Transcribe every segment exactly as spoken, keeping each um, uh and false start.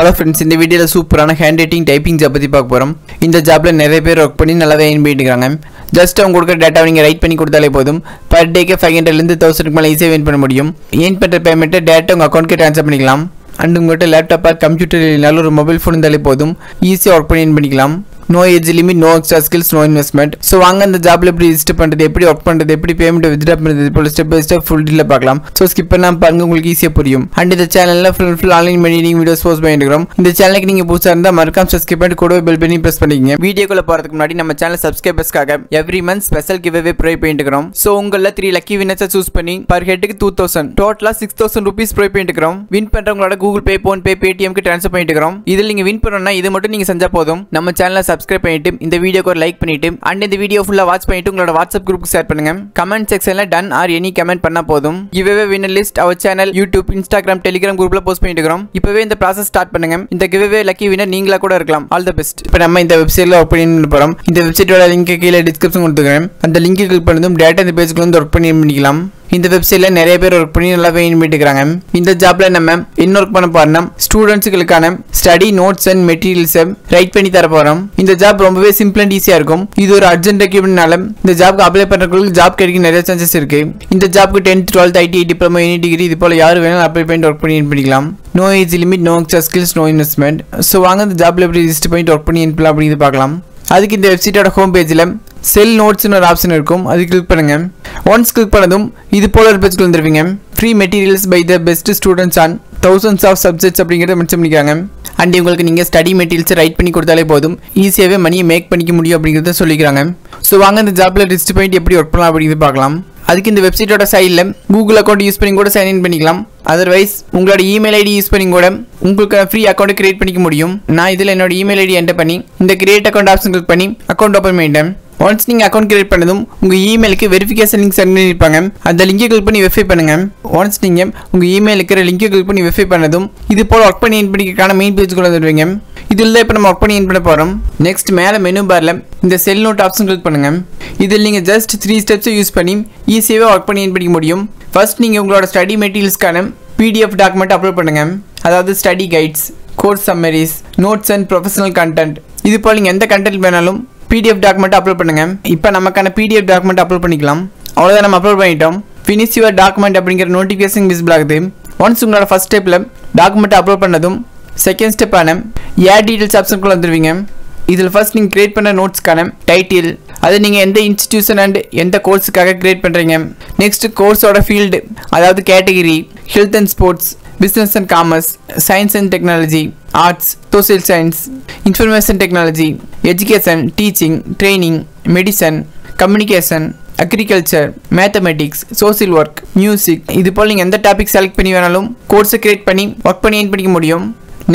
Hello friends, in the video super handwriting typing job pathi paakaporam. Indha job la neriya per work panni nallave earn panniranga. Just avanga kodukra data ninga write panni kodutale podum. Per day ku five hundred la irundhu one thousand ku mela easy earn panna mudiyum. Earn panna payment data unga account ku transfer pannikalam. And ungalde laptop or computer illanaalo or mobile phone irundhale podum. Easy work panni earn pannikalam. No age limit, no extra skills, no investment. So, வாங்க அந்த ஜாப்ல எப்படி register பண்றது, எப்படி work பண்றது, எப்படி payment withdraw பண்றது போல step by step full detail பார்க்கலாம். So, skip பண்ணாம பாருங்க, உங்களுக்கு ஈஸியா புரியும். And இந்த சேனல்ல full full online training videos post பண்ணிட்டு இருக்கோம். இந்த சேனலுக்கு நீங்க புதுசா இருந்தா மறக்காம subscribe பண்ணி கூடவே bell button press பண்ணிக்கங்க. வீடியோக்குள்ள போறதுக்கு முன்னாடி நம்ம சேனல் subscribersக்காக every month special giveaway pray பண்ணிட்டு இருக்கோம். So, உங்கள three lucky winners choose பண்ணி per head க்கு two thousand total six thousand rupees pray பண்ணிட்டு இருக்கோம். வின் பண்றவங்களோட Google Pay, Phone Pay, Paytm க்கு transfer பண்ணிட்டு இருக்கோம். இதில நீங்க வின் பண்ணனும்னா இது மட்டும் நீங்க செஞ்சா போதும். நம்ம சேனலை subscribe பண்ணிட்டு இந்த வீடியோக்கு ஒரு லைக் பண்ணிட்டு and இந்த வீடியோ ஃபுல்லா வாட்ச் பண்ணிட்டு உங்களோட WhatsApp குரூப்புக்கு ஷேர் பண்ணுங்க. கமெண்ட் செக்ஷன்ல டன் ஆர் எனி கமெண்ட் பண்ணா போதும். giveaway winner list our channel YouTube, Instagram, Telegram குரூப்ல போஸ்ட் பண்ணிட்டு இருக்கோம். இப்பவே இந்த process ஸ்டார்ட் பண்ணுங்க. இந்த giveaway lucky winner நீங்களா கூட இருக்கலாம். All the best. இப்போ நம்ம இந்த வெப்சைட்ல ஓபன் பண்ண போறோம். இந்த வெப்சைட்டோட லிங்க் கீழ description கொடுத்துக்கறேன். அந்த லிங்க் கிளிக் பண்ணதும் டேட்டா இந்த பேஜ்க்குள்ள வந்து வர்க் பண்ணி பண்ணிக்கலாம். இந்த வெப்சைட்ல நிறைய பேர் வர்க் பண்ணி நல்லா ஏர்ன் பண்ணிட்டுக்கறாங்க. இந்த ஜாப்ல நம்ம இன்னொரு work பண்ண போறோம்னா ஸ்டூடண்ட்ஸ்களுக்கான study notes and materials write பண்ணி தர போறோம். இந்த ஜாப் ரொம்பவே சிம்பிள் அண்ட் ஈஸியா இருக்கும். இது ஒரு அர்ஜென்ட் ரெக்ரூட்மென்ட்னால இந்த ஜாப்க்கு அப்ளை பண்றவங்களுக்கு ஜாப் கிடைக்க நிறைய சான்சஸ் இருக்கு. இந்த ஜாப்க்கு tenth, twelfth, I T I diploma, any degree இது போல யார் வேணாலும் அப்ளை பண்ணி வர்க் பண்ணி ஏர்ன் பண்ணிக்கலாம். No age limit, no extra skills, no investment. So வாங்க இந்த ஜாப்ல எப்படி ரெஜிஸ்டர் பண்ணி வர்க் பண்ணி ஏர்ன் பண்ணலாம் அப்படிங்கறது பார்க்கலாம். அதுக்கு இந்த வெப்சைட்டோட ஹோம் பேஜ்ல செல் நோட்ஸ்னு ஒரு ஆப்ஷன் இருக்கும். அது கிளிக் பண்ணுங்க. ஒன்ஸ் கிளிக் பண்ணதும் இது போல ஒரு பேஜ்க்குள்ள வந்துருவீங்க. Free materials by the best students on thousands of subjects அப்படிங்கறத மென்ஷன் பண்ணிருக்காங்க. அண்ட் உங்களுக்கு நீங்க ஸ்டடி மெட்டீரியல்ஸ் ரைட் பண்ணி கொடுத்தாலே போதும், ஈஸியாவே மணியை மேக் பண்ணிக்க முடியும் அப்படிங்கறத சொல்லிக்கிறாங்க. சோ வாங்க இந்த ஜாப்ல ரெஜிஸ்டர் பண்ணிட்டு எப்படி வர்க் பண்ணலாம் அப்படிங்கறது பார்க்கலாம். அதுக்கு இந்த வெப்சைட்டோட சைட்ல கூகுள் அக்கவுண்ட் யூஸ் பண்ணி கூட சைன் இன் பண்ணிக்கலாம். அதர்வைஸ் உங்களோட இமெயில் ஐடி யூஸ் பண்ணி கூட உங்களுக்கு ஃப்ரீ அக்கவுண்ட் கிரியேட் பண்ணிக்க முடியும். நான் இதுல என்னோட இமெயில் ஐடி என்டர் பண்ணி இந்த கிரியேட் அக்கவுண்ட் ஆப்ஷன் கிளிக் பண்ணி அக்கவுண்ட் ஓபன் பண்ணிட்டேன். ஒன்ஸ் நீங்க அக்கவுண்ட் கிரியேட் பண்ணதும் உங்க இமெயிலுக்கு வெரிஃபிகேஷன் லிங்க் சென்ட் பண்ணிருப்பாங்க. அந்த லிங்கை கிளிக் பண்ணி வெரிஃபை பண்ணுங்க. ஒன்ஸ் நீங்க உங்க இமெயிலுக்கு லிங்கை கிளிக் பண்ணி வெரிஃபை பண்ணதும் இது போல ஒர்க் பண்ணி ஏர்ன் பண்ணிக்கிறதுக்கான மெயின் பேஜ்க்குள்ள வந்துடுவீங்க. இதுல தான் இப்போ நம்ம ஒர்க் பண்ணி ஏர்ன் பண்ண போறோம். நெக்ஸ்ட் மேல மெனு பார்ல இந்த செல் நோட் ஆப்ஷன் கிளிக் பண்ணுங்க. இதில் நீங்க ஜஸ்ட் த்ரீ ஸ்டெப்ஸ் யூஸ் பண்ணி ஈஸியாவே ஒர்க் பண்ணி ஏர்ன் பண்ணிக்க முடியும். ஃபர்ஸ்ட் நீங்க உங்களோட ஸ்டடி மெட்டீரியல்ஸ்க்கான பிடிஎஃப் டாக்குமெண்ட் அப்லோட் பண்ணுங்க. அதாவது study guides, course summaries, notes and professional content இது போல நீங்க எந்த கண்டென்ட் வேணாலும் P D F document upload பண்ணுங்க. இப்போ நமக்கான P D F document upload பண்ணிக்கலாம். அவ்வளோதான், நம்ம அப்லோட் பண்ணிட்டோம். ஃபினிஷ் யுவர் டாக்குமெண்ட் அப்படிங்கிற நோட்டிஃபிகேஷன் விசிபிள் ஆகுது. ஒன்ஸ் உங்களோட ஃபர்ஸ்ட் ஸ்டெப்ல டாக்குமெண்ட் அப்லோட் பண்ணதும் செகண்ட் ஸ்டெப்பான ஏர் டீடைல்ஸ் ஆப்ஷனுக்குள்ள வந்துருவீங்க. இதில் ஃபர்ஸ்ட் நீங்கள் கிரியேட் பண்ண நோட்ஸ்க்கான டைட்டில், அது நீங்கள் எந்த இன்ஸ்டிடியூஷன் அண்ட் எந்த கோர்ஸுக்காக கிரியேட் பண்ணுறீங்க. நெக்ஸ்ட் கோர்ஸோட ஃபீல்டு, அதாவது category health and sports, business and commerce, science and technology, arts, social science, information technology, education, teaching, training, medicine, communication, agriculture, mathematics, social work, music இது போல் நீங்கள் எந்த டாபிக் செலக்ட் பண்ணி வேணாலும் கோர்ஸை கிரியேட் பண்ணி ஒர்க் பண்ணி ஏர்ன் பண்ணிக்க முடியும்.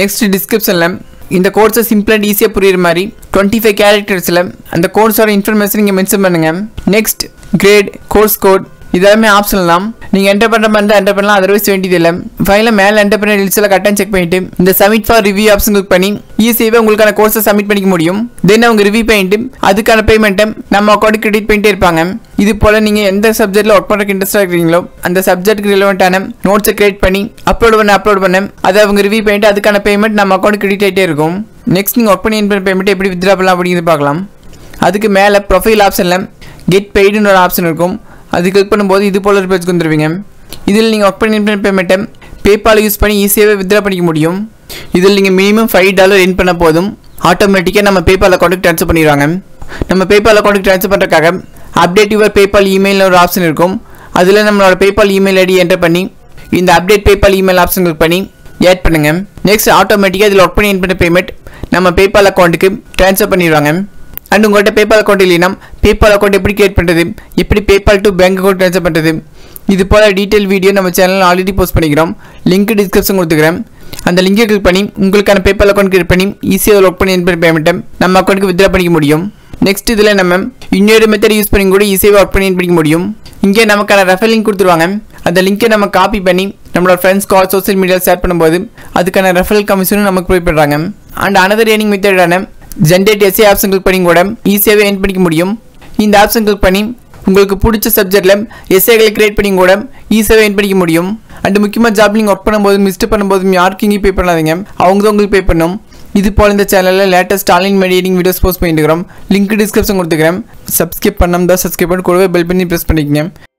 நெக்ஸ்ட் டிஸ்கிரிப்ஷனில் இந்த கோர்ஸை சிம்பிள் அண்ட் ஈஸியாக புரியுற மாதிரி டுவெண்ட்டி ஃபைவ் கேரக்டர்ஸில் அந்த கோர்ஸோட இன்ஃபர்மேஷன் நீங்கள் மென்ஷன் பண்ணுங்கள். நெக்ஸ்ட் கிரேட், கோர்ஸ் கோட் இதெல்லாமே ஆப்ஷன் தான். நீங்கள் என்டர் பண்ணுற மாதிரி தான் என்டர் பண்ணலாம், அதர்வைஸ் வேண்டியது இல்லை. ஃபைனில் மேலே என்டர் பண்ண லிஸ்ட்டில் கரெக்டாக செக் பண்ணிட்டு இந்த submit for review option click பண்ணி ஈஸியாகவே உங்களுக்கான கோர்ஸை சப்மிட் பண்ணிக்க முடியும். தென் அவங்க ரிவ்யூ பண்ணிட்டு அதுக்கான பேமெண்ட்டை நம்ம அக்கௌண்ட்டுக்கு கிரெடிட் பண்ணிட்டே இருப்பாங்க. இது போல் நீங்கள் எந்த சப்ஜெக்ட்டில் ஒர்க் பண்ணுறதுக்கு இன்ட்ரெஸ்டாக இருக்கிறீங்களோ அந்த சப்ஜெக்ட்டுக்கு ரிலவெண்ட்டான நோட்ஸை கிரியேட் பண்ணி அப்லோட் பண்ண அப்லோட் பண்ண அதை அவங்க ரிவ்யூ பண்ணிட்டு அதுக்கான பேமெண்ட் நம்ம அக்கௌண்ட்டுக்கு கிரெடிட் ஆகிட்டே இருக்கும். நெக்ஸ்ட் நீங்கள் ஒர்க் பண்ணி பேமெண்ட் எப்படி வித்ட்ரா பண்ணலாம் அப்படிங்கிறது பார்க்கலாம். அதுக்கு மேலே ப்ரொஃபைல் ஆப்ஷனில் கெட் பெய்டுன்னு ஒரு ஆப்ஷன் இருக்கும். அது கிளிக் பண்ணும்போது இது போல ஒரு பேஜ்க்கு வந்துருவீங்க. இதில் நீங்கள் ஒர்க் பண்ணி பேமெண்ட்டை பேபால் யூஸ் பண்ணி ஈஸியாகவே வித்ட்ரா பண்ணிக்க முடியும். இதில் நீங்கள் மினிமம் ஃபைவ் டாலர் எர்ன் பண்ண போதும் ஆட்டோமேட்டிக்காக நம்ம பேபால் அக்கௌண்ட்டுக்கு ட்ரான்ஸ்ஃபர் பண்ணிடுவாங்க. நம்ம பேபால் அக்கௌண்ட்டுக்கு ட்ரான்ஸ்ஃபர் பண்ணுறதுக்காக அப்டேட் யுவர் பேபால் இமெயில்னு ஒரு ஆப்ஷன் இருக்கும். அதில் நம்மளோட பேபால் இமெயில் ஐடி என்டர் பண்ணி இந்த update PayPal email option click பண்ணி ஆட் பண்ணுங்க. நெக்ஸ்ட் ஆட்டோமேட்டிக்காக இதில் ஒர்க் பண்ணி எர்ன் பண்ண பேமெண்ட் நம்ம பேபால் அக்கௌண்ட்டுக்கு ட்ரான்ஸ்ஃபர் பண்ணிடுவாங்க. அண்ட் உங்கள்கிட்ட பேபால் அக்கௌண்ட் இல்லைன்னா பேபால் அக்கௌண்ட் எப்படி கிரியேட் பண்ணுறது, எப்படி PayPal to bank account transfer பண்ணுறது இது போல் டீட்டெயில் வீடியோ நம்ம சேனலில் ஆல்ரெடி போஸ்ட் பண்ணிக்கிறோம். லிங்க் டிஸ்கிரிப்ஷன் கொடுத்துக்கிறேன். அந்த லிங்கை கிளிக் பண்ணி உங்களுக்கான பேபால் அக்கௌண்ட் கிரியேட் பண்ணி ஈஸியாக ஒர்க் பண்ணி என்பது பேமெண்ட்டை நம்ம அக்கௌண்ட்டுக்கு வித்ட்ரா பண்ணிக்க முடியும். நெக்ஸ்ட் இதில் நம்ம இன்னொரு மெத்தட் யூஸ் பண்ணி கூட ஈஸியாக ஒர்க் பண்ணி பண்ணிக்க முடியும். இங்கே நமக்கான ரெஃபர் லிங்க் கொடுத்துருவாங்க. அந்த லிங்கை நம்ம காப்பி பண்ணி நம்மளோட ஃப்ரெண்ட்ஸ் கால் சோசியல் மீடியாவில் ஷேர் பண்ணும்போது அதுக்கான ரெஃபரல் கமிஷனும் நமக்கு ப்ரொவைட் பண்ணுறாங்க. அண்ட் அனதர் ஏர்னிங் மெத்தடான ஜென்ரேட் எஸ்ஏ ஆப்ஷன் கிளிக் பண்ணி கூட ஈஸியாகவே ஏர்ன் பண்ணிக்க முடியும். இந்த ஆப்ஷன் கிளிக் பண்ணி உங்களுக்கு பிடிச்ச சப்ஜெக்ட்ல எஸ்ஏகளை கிரியேட் பண்ணி கூட ஈஸியா எர்ன் பண்ணிக்க முடியும். அண்ட் முக்கியமா ஜாப்லிங் ஒர்க் பண்ணும்போது மிஸ்ட் பண்ணும்போது யாருக்கீங்க பே பண்ணாதீங்க, அவங்க தான் உங்களுக்கு பே பண்ணணும். இது போல இந்த சேனல்ல latest online mediating videos post பண்ணிட்டு இருக்கிறோம். லிங்க் டிஸ்கிரிப்ஷன் கொடுத்துக்கிறேன். சப்ஸ்கிரைப் பண்ணாம தான் சப்ஸ்கிரைப் பண்ணி கூடவே பெல் பண்ணி பிரஸ் பண்ணிக்கங்க.